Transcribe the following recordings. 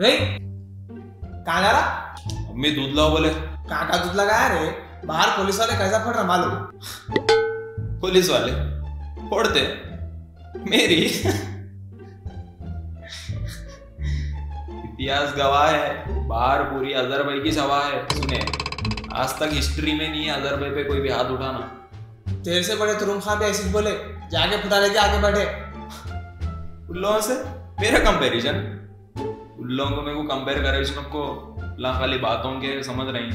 कहाँ जा रहा? मम्मी दूध लाओ बोले। कहाँ का दूध लगाया रे? बाहर पुलिस वाले कैसा पड़ रहा मालूम? पुलिस वाले फोड़ते मेरी इतिहास गवाह है, बाहर पूरी अजरबैजान की सभा है। सुने, आज तक हिस्ट्री में नहीं है अजरबैजान पे कोई भी हाथ उठाना। तेरे से बड़े तुरुम खां भी ऐसे बोले, जाके फुटा लेके आगे बैठे। उन लोगों से मेरा कंपैरिजन, उन लोगों को मेरे को कंपेयर करे, सबको ला खाली बातों के समझ रही।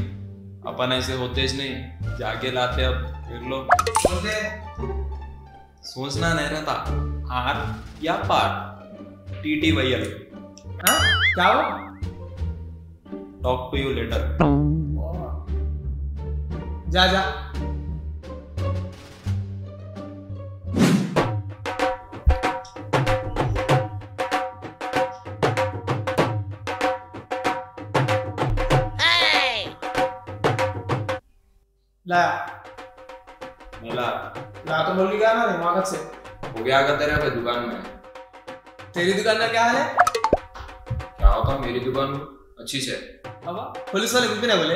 अपन ऐसे होते नहीं, जाके लाते। अब देख लो, सोचना नहीं रहता आर या पार। टीटी वही है। हाँ क्या हो? Talk to you later. जा जा। ला तो बोली क्या ना दिमाग से हो गया का तेरा भाई दुकान में। तेरी दुकान में क्या है? था मेरी दुकान अच्छी से। अब पुलिस वाले कुछ भी नहीं बोले।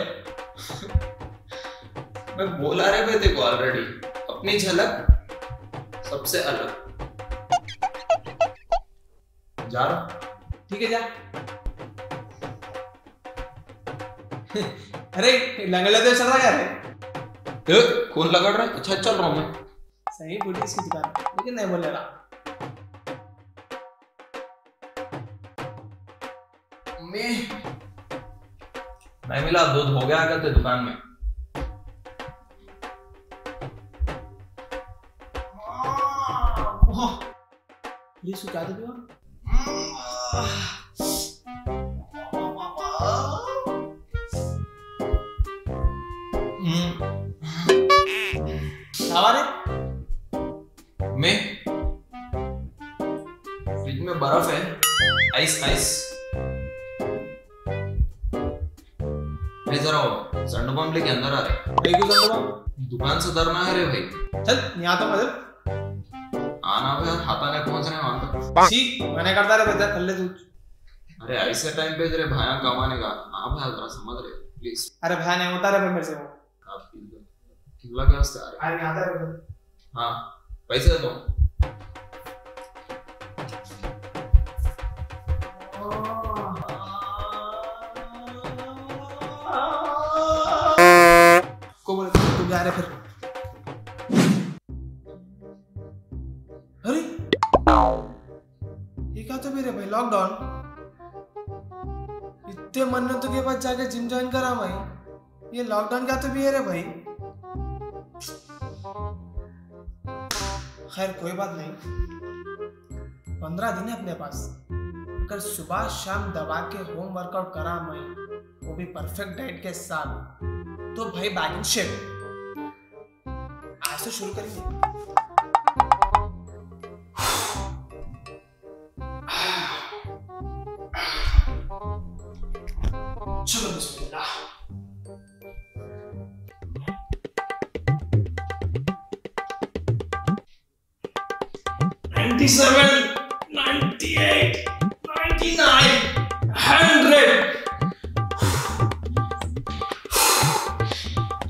मैं बोला रहे भाई देखो ऑलरेडी, अपनी झलक सबसे अलग। जा रहा ठीक है जा। अरे लंगड़ा देव चल रहा क्या रे? कौन लगा रहा है? अच्छा चल रहा हूँ मैं। सही पुलिस की दुकान लेकिन नहीं बोले रहा। नहीं मिला दूध हो गया आगे दुकान में। मैं फ्रिज में बर्फ है, आइस आइस। संडोबम लेके अंदर आ रहे। दुकान से डरना है रे भाई। चल नहीं आता मदद आना पे हाथा ने पहुंचने वाला। सी मैंने करता रे बेटा कल्ले तू। अरे ऐसे टाइम पे तेरे भाया कमाने का आप भाई जरा समझ रहे प्लीज। अरे भाया नहीं होता रे मेरे से वो। आप ठीक लगा उससे आ रहे। अरे नहीं आता रे। हां पैसे दो। फिर अरे ये क्या तो मेरे भाई लॉकडाउन। इतने मन्नतों के बाद जाके जिम ज्वाइन करा भाई। ये लॉकडाउन क्या तो भी है रे भाई। खैर कोई बात नहीं, 15 दिन है अपने पास। अगर सुबह शाम दबा के होम वर्कआउट करा मैं, वो भी परफेक्ट डाइट के साथ, तो भाई बैक इन शेप। शुरू करेंगे। चलो बिस्मिल्लाह।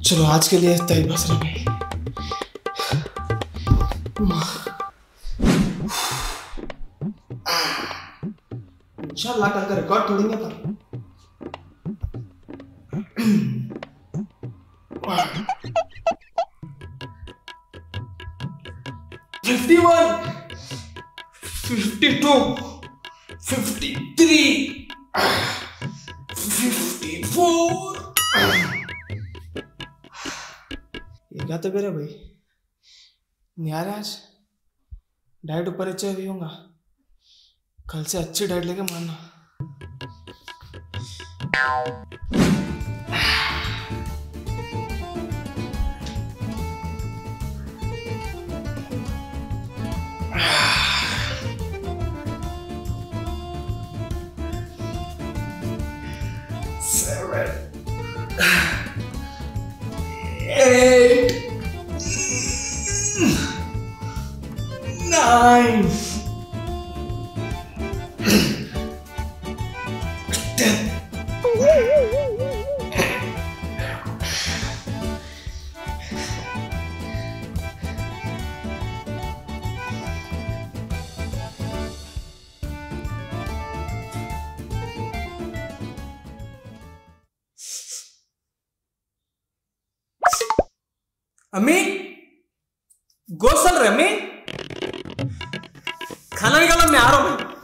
चलो आज के लिए तय बस रह गई। इंशाल्लाह कल का रिकॉर्ड तोड़ेंगे पर। क्या तो बेरा भाई आज डाइट ऊपर अच्छा भी होगा। कल से अच्छी डाइट लेके मारना। अम्मी गोसल रहे अम्मी, खाना निकालो मैं आ रहा हूं।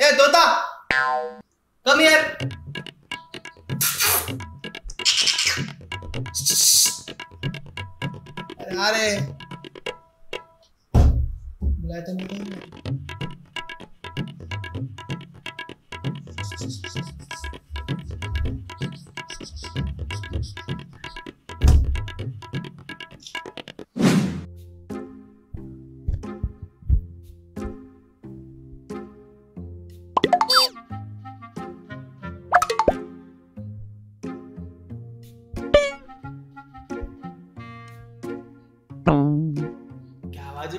ए तोता कम यार। अरे बुलाया तो नहीं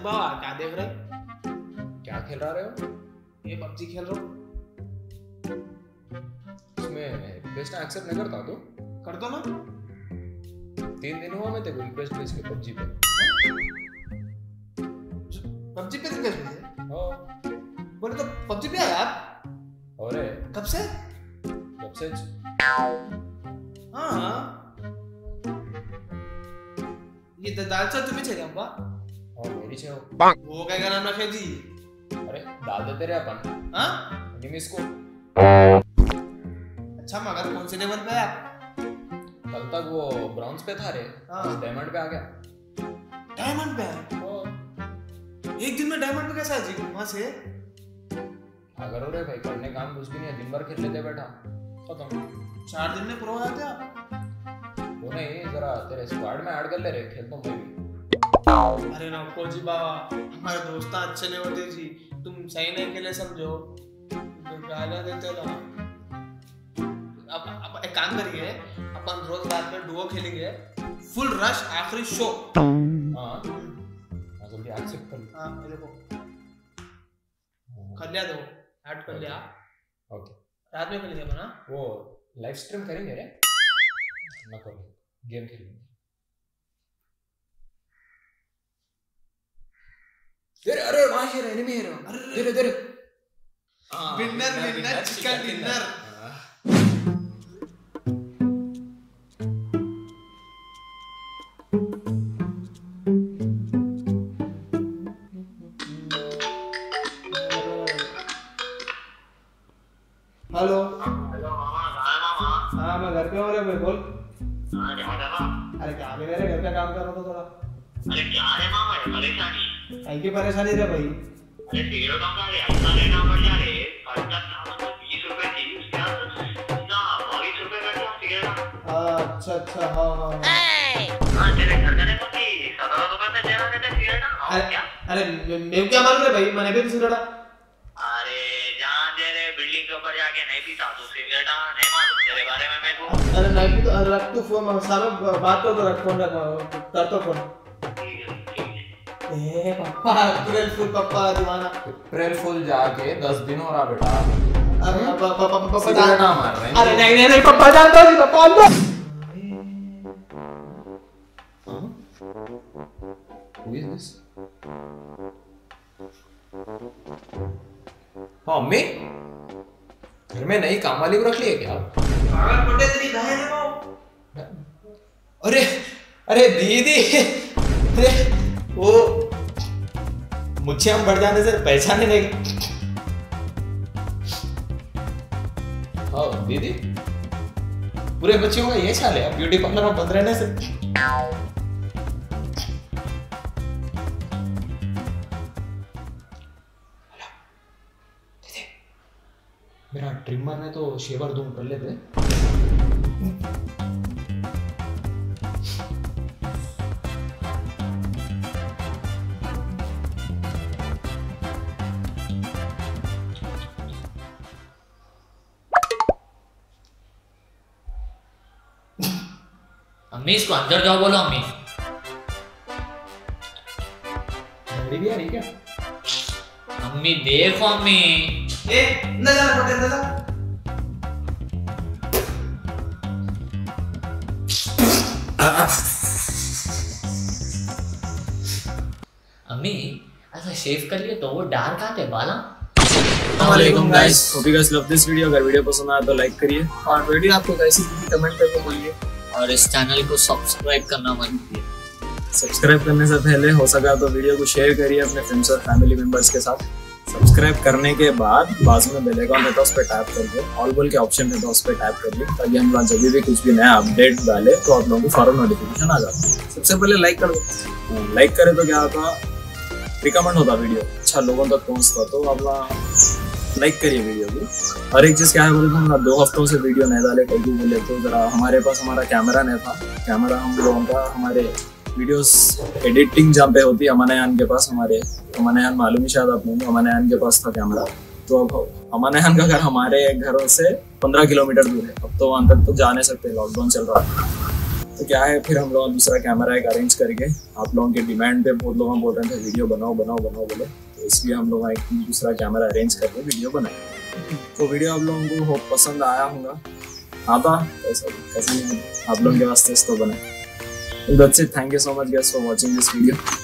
बाबा, क्या देख रहे क्या खेल रहा रहे हो? ये पबजी खेल रहा हूं, इसमें बेस्ट एक्सेप्ट नहीं करता तू? कर दो ना, 3 दिन हुआ मैं तेरे रिक्वेस्ट भेज के पबजी पे। पबजी पे रिक्वेस्ट भेजे? हां बोले तो पबजी पे यार। अरे कब से? हां ये दादा तुम्हें चाहिए अब्बा और मेरी से वो क्या का नाम रखे जी? अरे दादा तेरे अपन हां निम इसको। अच्छा मगर कौन से लेवल पे है? कल तक वो ब्राउन्स पे था रे, डायमंड पे आ गया। डायमंड पे है? ओ एक दिन में डायमंड पे कैसा जी? वहां से अगर रे भाई करने काम कुछ भी नहीं है, दिन भर खेल लेते बैठा खत्म। 4 दिन में प्रो हो जाते आप? वो नहीं, जरा तेरे स्क्वाड में ऐड कर ले रे, खेलता हूं मैं भी। अरे ना कोजी बाबा, हमारे दोस्त अच्छे नहीं होते जी, तुम सही नहीं खेले समझो, गाला देते ना। अब एक काम करिए, अपन रोज रात में डुओ खेलेंगे, फुल रश आखिरी शो। हां जल्दी एक्सेप्ट कर। हां मेरे को कर लिया, दो ऐड कर लिया। ओके रात में खेलेंगे अपन। वो लाइव स्ट्रीम करेंगे रे, ना करेंगे गेम खेलेंगे। अरे वहां शेर एनिमी है रे, धीरे धीरे। Winner winner chicken dinner. Hello hello मामा, हाय मामा। हां मैं घर पे हूं रे भाई, बोल। हां क्या कर रहा? अरे क्या मेरे घर पे काम कर रहा था थोड़ा। अरे क्या रे मामा, ये परेशानी की परेशानी रे भाई। अरे तेरे का क्या रे, अपना लेना पड़ जा रे। खर्चा तो 20 रुपए थी, उसके बाद ना 22 रुपए का क्या सिगरेट। अच्छा हां हां तेरे घर जाने को की 17 रुपए में देना देते सिगरेट ना क्या? अरे मैं क्या मालूम रे भाई, मैंने भी सिगरेट। अरे जान दे रे, बिल्डिंग के ऊपर जाके नहीं पीता तो सिगरेट नहीं मालूम तेरे बारे में मेरे को। अरे नहीं पी तो रख तू फोन, साहब बात तो रख, फोन रख, कर तो फोन। ए पापा अप्रैल फुल, पापा दीवाना अप्रैल फुल जाके 10 दिन हो रहा बेटा। अरे पापा पापा डांटा मार रहे हैं। अरे नहीं पापा जानता है, पापा अंदर। Who is this? हां मम्मी, घर में नई काम वाली को रख लिया क्या? पागल पड़े तेरी बहन है वो। अरे अरे दीदी, अरे वो मुझे हम बढ़ जाने से पहचाने नहीं। हाँ दीदी, पूरे बच्चियों का ये चाल है, ब्यूटी पार्लर में बंद रहने से। दीदी मेरा ट्रिमर है तो शेवर दूं, कर लेते। अम्मी इसको अंदर जाओ बोलो। अम्मी लड़ी भी आ रही क्या? अम्मी देखो अम्मी। ए अंदर जा, अंदर जा। अम्मी अगर शेव कर लिए तो वो डार्क आते बाला। Assalamualaikum guys, hope you guys love this video। अगर वीडियो पसंद आया तो लाइक करिए और वीडियो आपको कैसी लगी कमेंट करके बोलिए और इस चैनल को सब्सक्राइब करना मत भूलिए। सब्सक्राइब करने से पहले हो सका तो वीडियो को शेयर करिए अपने फ्रेंड्स और फैमिली मेंबर्स के साथ। सब्सक्राइब करने के बाद बाजू में बेल आइकन रहता है, उस पर टैप करिए। ऑल बोल के ऑप्शन रहता है, उस पर टैप करिए ताकि हम लोग जब भी कुछ भी नया अपडेट डाले तो आप लोगों को फौरन नोटिफिकेशन आ जाता है। सबसे पहले लाइक कर दो। लाइक करें तो क्या होता, रिकमेंड होता वीडियो, अच्छा लोगों तक पहुँचता। तो अपना लाइक करिए वीडियो को। और एक चीज़ क्या है बोले तो हम 2 हफ्तों से वीडियो नहीं डाले, कभी बोले तो जरा हमारे पास हमारा कैमरा नहीं था। कैमरा हम लोगों का, हमारे वीडियोस एडिटिंग जहाँ पे होती है अमानयान के पास, हमारे अमानयान मालूम ही शायद आप लोगों को, अमानयान के पास था कैमरा। तो अब अमानयान का घर हमारे घरों से 15 किलोमीटर दूर है। अब तो वहाँ तक तो जा नहीं सकते, लॉकडाउन चल रहा है। तो क्या है फिर हम लोग दूसरा कैमरा एक अरेंज करके, आप लोगों के डिमांड पे बहुत लोग बोल रहे थे वीडियो बनाओ बनाओ बनाओ बोले, इसलिए हम लोग एक दूसरा कैमरा अरेंज करके वीडियो बनाए। तो वीडियो आप लोगों को होप पसंद आया होगा। आता कैसा कैसा नहीं, आप लोगों के वास्ते इसको बनाए। Thank you so much guys for watching this video.